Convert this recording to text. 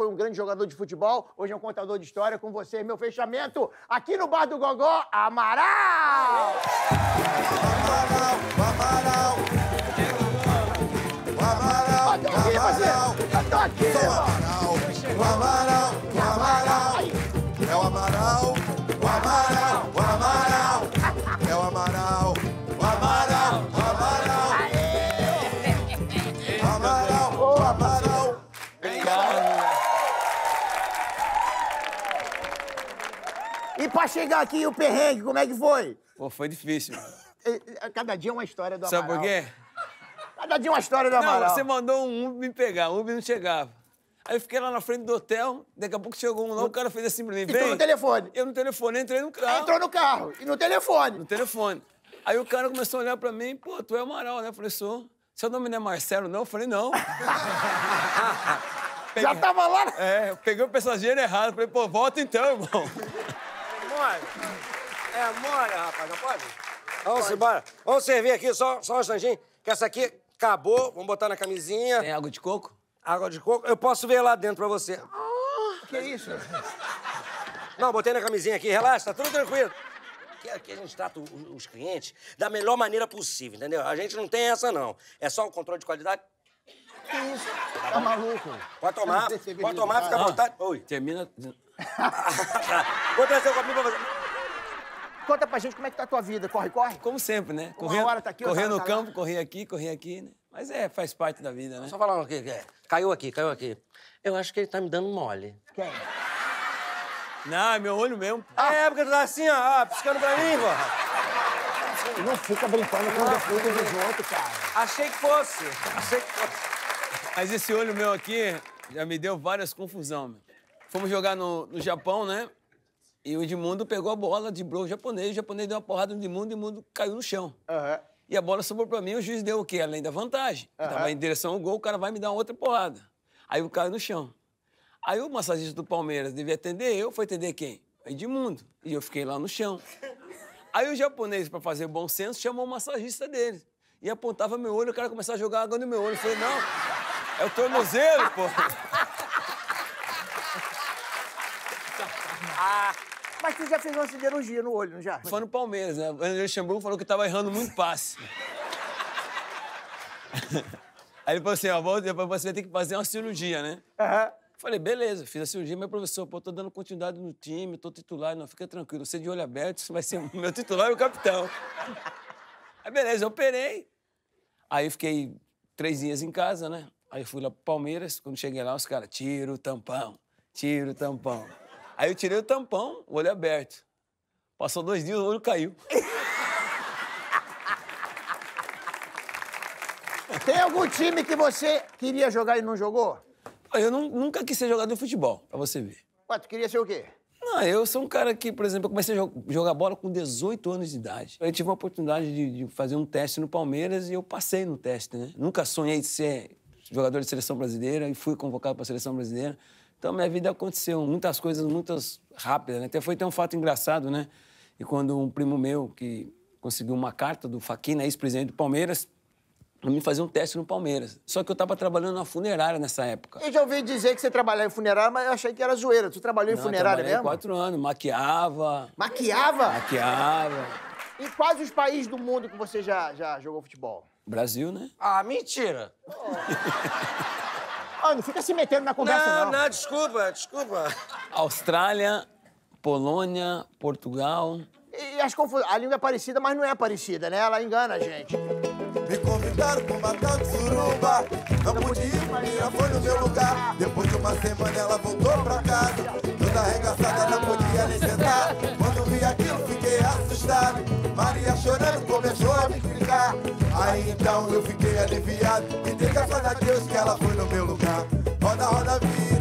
foi um grande jogador de futebol, hoje é um contador de história. Com vocês, meu fechamento, aqui no Bar do Gogó, Amaral! E pra chegar aqui, o perrengue, como é que foi? Pô, foi difícil. Cada dia é uma história do Amaral. Sabe por quê? Cada dia é uma história do Amaral. Não, você mandou um Uber me pegar, o Uber não chegava. Aí eu fiquei lá na frente do hotel, daqui a pouco chegou um lá, o cara fez assim pra mim. Entrou no telefone. Eu no telefone, entrei no carro. Entrou no carro e no telefone. No telefone. Aí o cara começou a olhar pra mim, pô, tu é Amaral, né? Eu falei, sou. Seu nome não é Marcelo, não? Eu falei, não. Já tava lá? É, eu peguei o passageiro errado. Falei, pô, volta então, irmão. É mole, rapaz, não pode? Vamos embora. Vamos servir aqui só um instantinho, que essa aqui acabou. Vamos botar na camisinha. Tem água de coco? Água de coco. Eu posso ver lá dentro pra você. Ah, que isso? Não, botei na camisinha aqui. Relaxa, tá tudo tranquilo. Aqui a gente trata os clientes da melhor maneira possível, entendeu? A gente não tem essa, não. É só o controle de qualidade. Que isso? Tá maluco? Pode tomar, fica à vontade. Oi. Termina... Vou trazer um copinho pra você. Conta pra gente como é que tá a tua vida. Corre, corre? Como sempre, né? Correndo, uma hora tá aqui, outra hora tá lá. Correndo no campo, corri aqui, né? Mas é, faz parte da vida, né? Só falar o que é. Caiu aqui. Eu acho que ele tá me dando mole. Quem? Não, é meu olho mesmo. Ah, é porque tu tá assim, ó, piscando pra mim, pô. Não fica brincando com o defunto dos outros, cara. Achei que fosse. Mas esse olho meu aqui já me deu várias confusões, meu. Fomos jogar no Japão, né? E o Edmundo pegou a bola, driblou o japonês deu uma porrada no Edmundo e o Edmundo caiu no chão. Uhum. E a bola sobrou pra mim, o juiz deu o quê? Além da vantagem. Uhum. Eu tava em direção ao gol, o cara vai me dar outra porrada. Aí eu caio no chão. Aí o massagista do Palmeiras devia atender eu, foi atender quem? Edmundo. E eu fiquei lá no chão. Aí o japonês, pra fazer bom senso, chamou o massagista dele. E apontava meu olho, o cara começava a jogar água no meu olho. Eu falei, não, é o tornozelo, pô. Ah, mas tu já fez uma cirurgia no olho, não já? Foi no Palmeiras, né? O André Chambon falou que eu tava errando muito passe. Aí ele falou assim, ó, você vai ter que fazer uma cirurgia, né? Uhum. Falei, beleza, fiz a cirurgia, mas professor, pô, tô dando continuidade no time, tô titular, não, fica tranquilo, você de olho aberto, você vai ser o meu titular e o capitão. Aí beleza, eu operei. Aí eu fiquei 3 dias em casa, né? Aí eu fui lá pro Palmeiras, quando cheguei lá, os caras, tira o tampão, tira o tampão. Aí eu tirei o tampão, o olho aberto. Passou 2 dias, o olho caiu. Tem algum time que você queria jogar e não jogou? Eu nunca quis ser jogador de futebol, pra você ver. Ué, tu queria ser o quê? Não, eu sou um cara que, por exemplo, eu comecei a jogar bola com 18 anos de idade. Eu tive uma oportunidade de fazer um teste no Palmeiras e eu passei no teste, né? Nunca sonhei de ser jogador de seleção brasileira e fui convocado pra seleção brasileira. Então, minha vida aconteceu muitas coisas, muitas rápidas, né? Até foi ter um fato engraçado, né? E quando um primo meu, que conseguiu uma carta do Fachin, né, ex-presidente do Palmeiras, pra mim fazer um teste no Palmeiras. Só que eu tava trabalhando na funerária nessa época. Eu já ouvi dizer que você trabalhava em funerária, mas eu achei que era zoeira. Tu trabalhou em funerária mesmo? 4 anos, maquiava. Maquiava? Maquiava. Em quais os países do mundo que você já jogou futebol? Brasil, né? Ah, mentira! Oh. Ah, não fica se metendo na conversa, não. Não, desculpa. Austrália, Polônia, Portugal... E as confusões... A língua é parecida, mas não é parecida, né? Ela engana a gente. Me convidaram pra uma tal de suruba. Não pude ir, Maria foi no meu lugar. Depois de uma semana ela voltou pra casa. Toda arregaçada, não podia nem sentar. Quando vi aquilo, fiquei assustado. Maria chorando, começou a me gritar. Aí então eu fiquei aliviado. E dei graças a Deus que ela foi no meu lugar. Roda, roda, vira.